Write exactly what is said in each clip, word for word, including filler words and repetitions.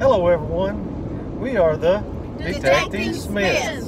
Hello everyone, we are the Detecting Smiths.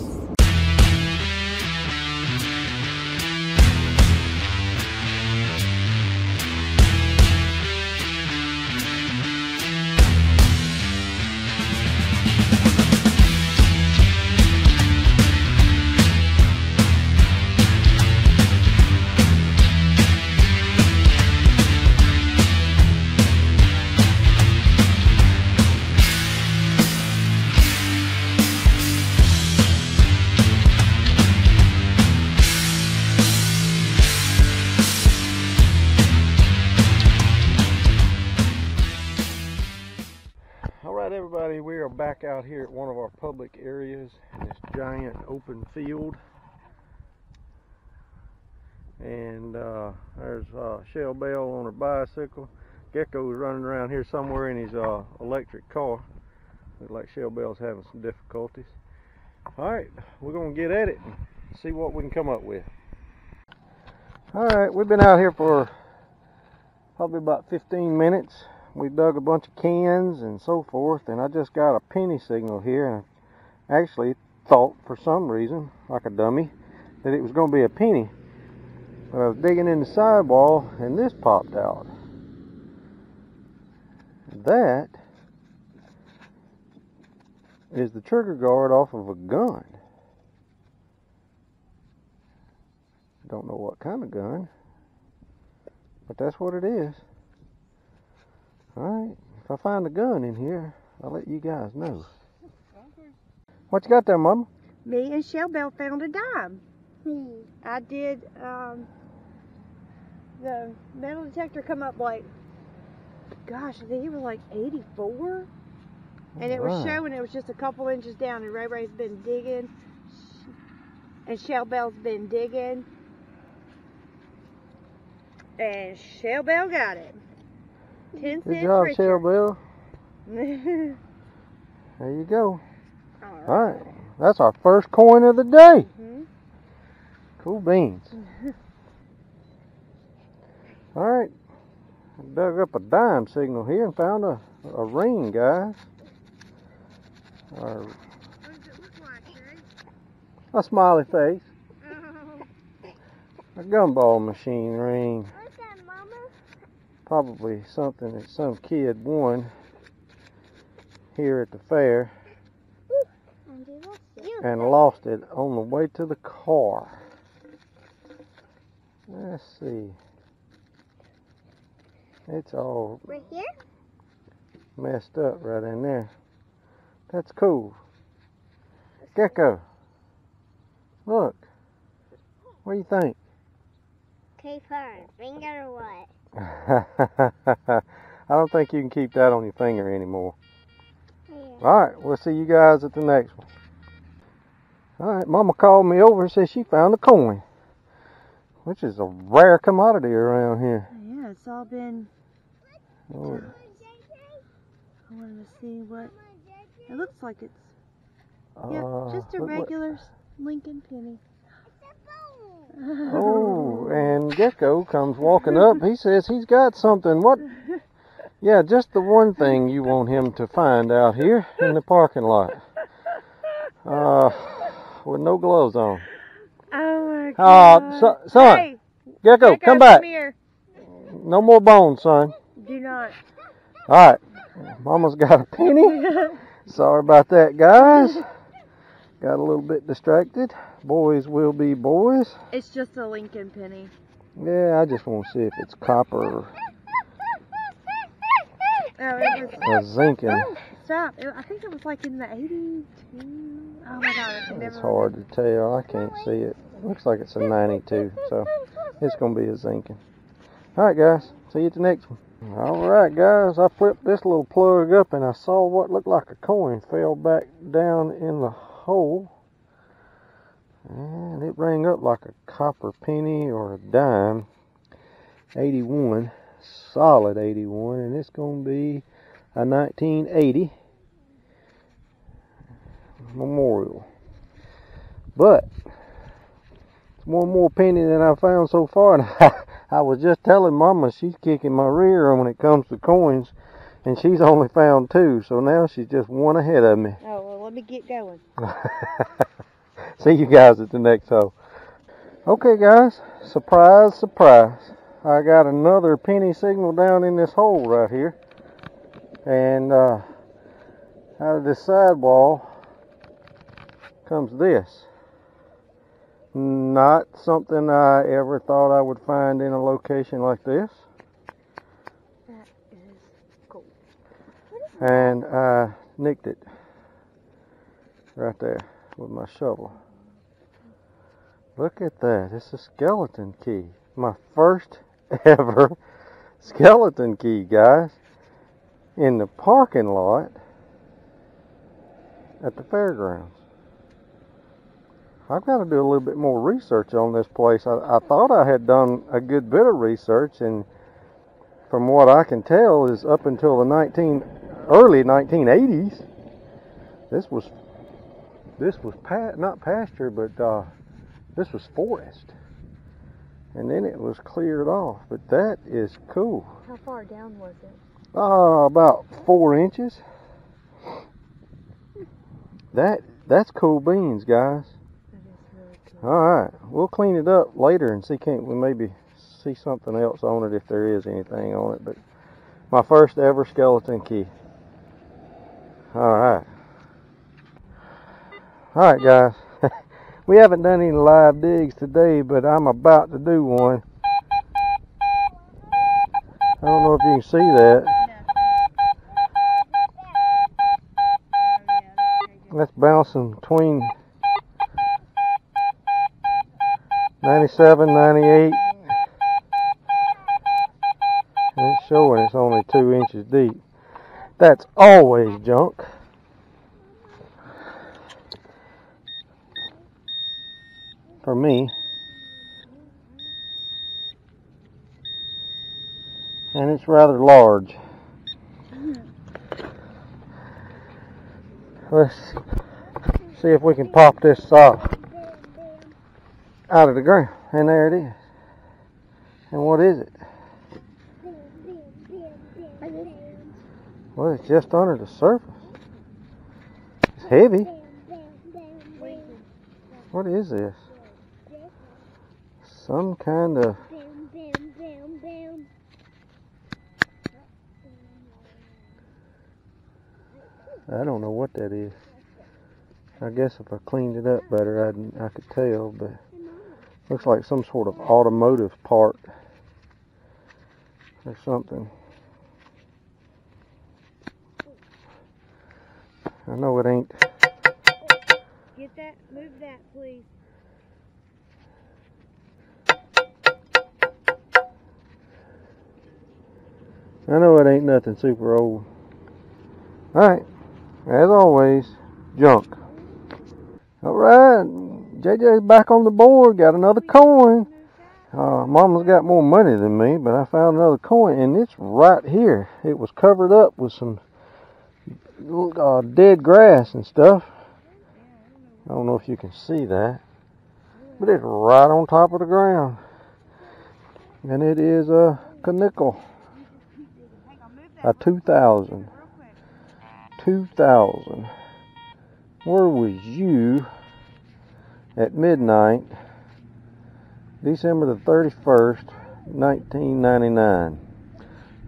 We are back out here at one of our public areas in this giant open field, and uh, there's uh, Shelle Belle on her bicycle. Gekko is running around here somewhere in his uh, electric car. Looks like Shelle Belle's having some difficulties. Alright, we're going to get at it and see what we can come up with. Alright, we've been out here for probably about fifteen minutes. We dug a bunch of cans and so forth, and I just got a penny signal here, and I actually thought for some reason, like a dummy, that it was going to be a penny. But I was digging in the sidewall and this popped out. That is the trigger guard off of a gun. Don't know what kind of gun, but that's what it is. Alright, if I find a gun in here, I'll let you guys know. What you got there, Mama? Me and Shelle Belle found a dime. Hmm. I did, um, the metal detector come up like, gosh, I think it was like eighty-four. And it was showing it was just a couple inches down, and Ray Ray's been digging, and Shelle Belle's been digging, and Shelle Belle got it. Good job, Shelle Belle. There you go. Alright. All right. That's our first coin of the day. Mm-hmm. Cool beans. Alright. I dug up a dime signal here and found a, a ring, guys. Our, what does it look like, Ray? A smiley face. Oh. A gumball machine ring. Probably something that some kid won here at the fair and lost it on the way to the car. Let's see. It's all right here? Messed up right in there. That's cool. Gekko, look. What do you think? Okay, fine. Finger or what? I don't think you can keep that on your finger anymore. Yeah. Alright, we'll see you guys at the next one. Alright, Mama called me over and said she found a coin, which is a rare commodity around here. Yeah, it's all been... Oh. I want to see what... It looks like it's... Yeah, uh, just a regular what... Lincoln penny. Oh, and Gekko comes walking up. He says he's got something. What? Yeah, just the one thing you want him to find out here in the parking lot. Uh, with no gloves on. Oh, my God. Uh, so, son, hey, Gekko, Gekko, come back. Here. No more bones, son. Do not. All right. Mama's got a penny. Sorry about that, guys. Got a little bit distracted. Boys will be boys. It's just a Lincoln penny. Yeah, I just want to see if it's copper or zinc. Oh, stop. I think it was like in the eighty-two. Oh my God. It's, it's hard to tell. I can't see it. It looks like it's a ninety-two. So it's going to be a zinc. Alright, guys. See you at the next one. Alright, guys. I flipped this little plug up and I saw what looked like a coin fell back down in the hole, and it rang up like a copper penny or a dime. Eighty-one, solid eighty-one, and it's gonna be a nineteen eighty memorial. But it's one more penny than I found so far, and I, I was just telling Mama she's kicking my rear when it comes to coins. And she's only found two, so now she's just one ahead of me. Oh, well, let me get going. See you guys at the next hole. Okay, guys, surprise, surprise. I got another penny signal down in this hole right here. And uh, out of this sidewall comes this. Not something I ever thought I would find in a location like this. And I nicked it right there with my shovel. Look at that, it's a skeleton key. My first ever skeleton key, guys, in the parking lot at the fairgrounds. I've got to do a little bit more research on this place. I, I thought I had done a good bit of research, and from what I can tell is up until the nineteen early nineteen eighties, this was this was pa not pasture, but uh, this was forest, and then it was cleared off. But that is cool. How far down was it? Uh, about four inches. That that's cool beans, guys. That is really cool. All right, we'll clean it up later and see can't we maybe see something else on it if there is anything on it. But my first ever skeleton key. Alright. Alright, guys. We haven't done any live digs today, but I'm about to do one. I don't know if you can see that. That's bouncing between ninety-seven, ninety-eight. And it's showing it's only two inches deep. That's always junk. For me. And it's rather large. Let's see if we can pop this off out of the ground. And there it is. And what is it? Well, it's just under the surface. It's heavy. What is this? Some kind of... I don't know what that is. I guess if I cleaned it up better, I'd, I could tell, but... Looks like some sort of automotive part. Or something. I know it ain't. Get that, move that, please. I know it ain't nothing super old. Alright, as always, junk. Alright, J J's back on the board, got another coin. Uh, Mama's got more money than me, but I found another coin, and it's right here. It was covered up with some Uh, dead grass and stuff. I don't know if you can see that, but it's right on top of the ground, and it is a nickel, a two thousand. two thousand. Where was you at midnight, December the thirty-first, nineteen ninety-nine?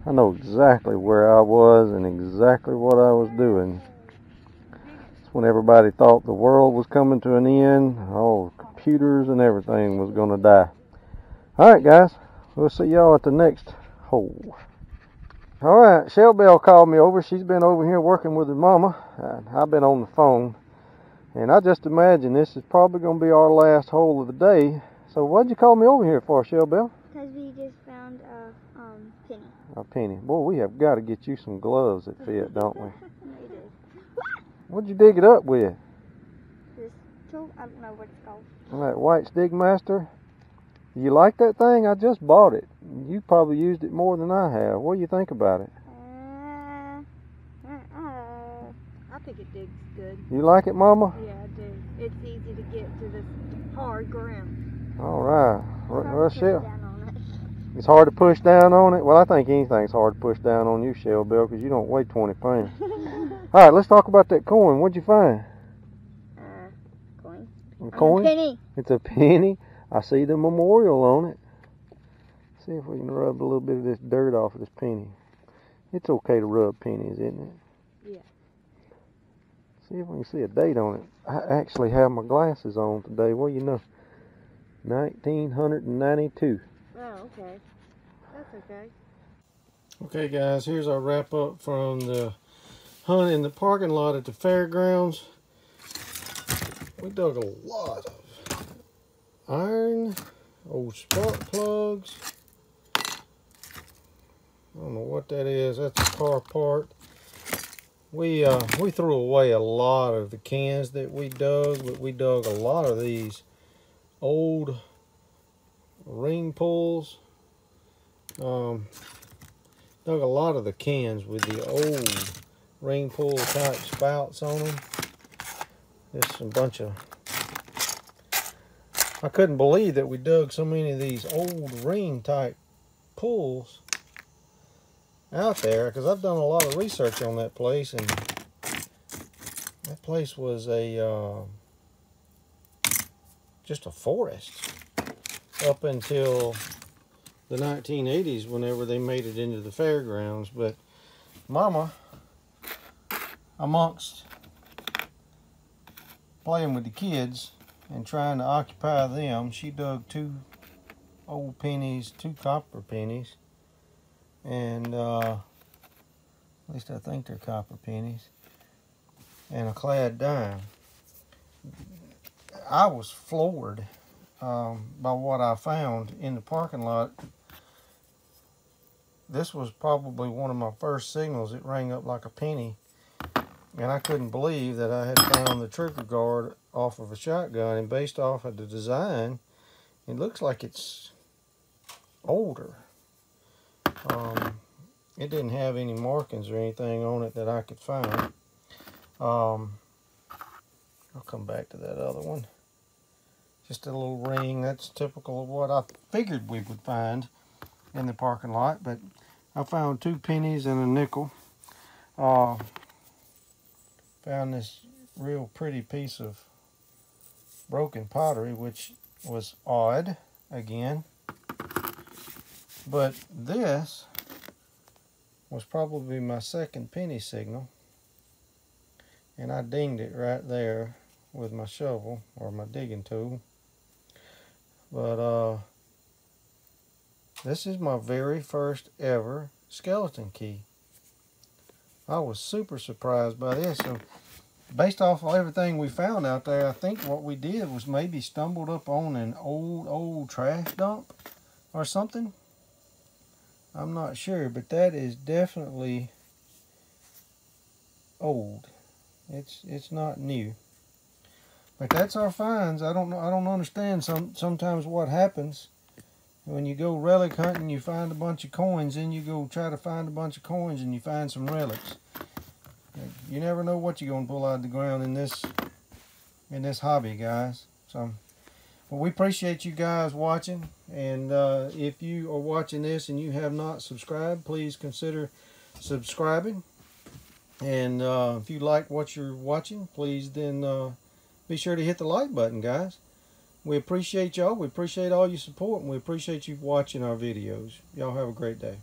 I know exactly where I was and exactly what I was doing. It's when everybody thought the world was coming to an end. All computers and everything was going to die. Alright, guys. We'll see y'all at the next hole. Alright, Shelle Belle called me over. She's been over here working with her mama. I've been on the phone. And I just imagine this is probably going to be our last hole of the day. So what'd you call me over here for, Shelle Belle? Because we just found a um, penny. A penny. Boy, we have got to get you some gloves that fit, don't we? What'd you dig it up with? This tool. I don't know what it's called. That White's Dig Master. You like that thing? I just bought it. You probably used it more than I have. What do you think about it? Uh, uh, uh, I think it digs good. You like it, Mama? Yeah, I do. It's easy to get to the hard ground. All right. Well, Shelle. It's hard to push down on it. Well, I think anything's hard to push down on you, Shelle Belle, because you don't weigh twenty pounds. All right, let's talk about that coin. What'd you find? Uh, coin. A coin? A penny. It's a penny. I see the memorial on it. See if we can rub a little bit of this dirt off of this penny. It's okay to rub pennies, isn't it? Yeah. See if we can see a date on it. I actually have my glasses on today. Well, you know, nineteen ninety-two. Oh, okay. That's okay. Okay, guys, here's our wrap up from the hunt in the parking lot at the fairgrounds. We dug a lot of iron, old spark plugs. I don't know what that is. That's a car part. We uh, we threw away a lot of the cans that we dug, but we dug a lot of these old ring pulls. Um, dug a lot of the cans with the old ring pull type spouts on them. There's a bunch of. I couldn't believe that we dug so many of these old ring type pulls out there, because I've done a lot of research on that place, and that place was a uh, just a forest up until the nineteen eighties, whenever they made it into the fairgrounds. But Mama, amongst playing with the kids and trying to occupy them, she dug two old pennies, two copper pennies, and uh, at least I think they're copper pennies, and a clad dime. I was floored um, by what I found in the parking lot. This was probably one of my first signals. It rang up like a penny, and I couldn't believe that I had found the trigger guard off of a shotgun, and based off of the design, it looks like it's older. Um, it didn't have any markings or anything on it that I could find. Um, I'll come back to that other one. Just a little ring. That's typical of what I figured we would find in the parking lot. But I found two pennies and a nickel. Uh, found this real pretty piece of broken pottery, which was odd again. But this was probably my second penny signal, and I dinged it right there with my shovel or my digging tool. But uh, this is my very first ever skeleton key. I was super surprised by this. So based off of everything we found out there, I think what we did was maybe stumbled up on an old, old trash dump or something. I'm not sure, but that is definitely old. It's it's not new. But that's our finds. I don't know. I don't understand some sometimes what happens when you go relic hunting. You find a bunch of coins, then you go try to find a bunch of coins, and you find some relics. You never know what you're gonna pull out of the ground in this in this hobby, guys. So. Well, we appreciate you guys watching, and uh, if you are watching this and you have not subscribed, please consider subscribing. And uh, if you like what you're watching, please then uh, be sure to hit the like button, guys. We appreciate y'all. We appreciate all your support, and we appreciate you watching our videos. Y'all have a great day.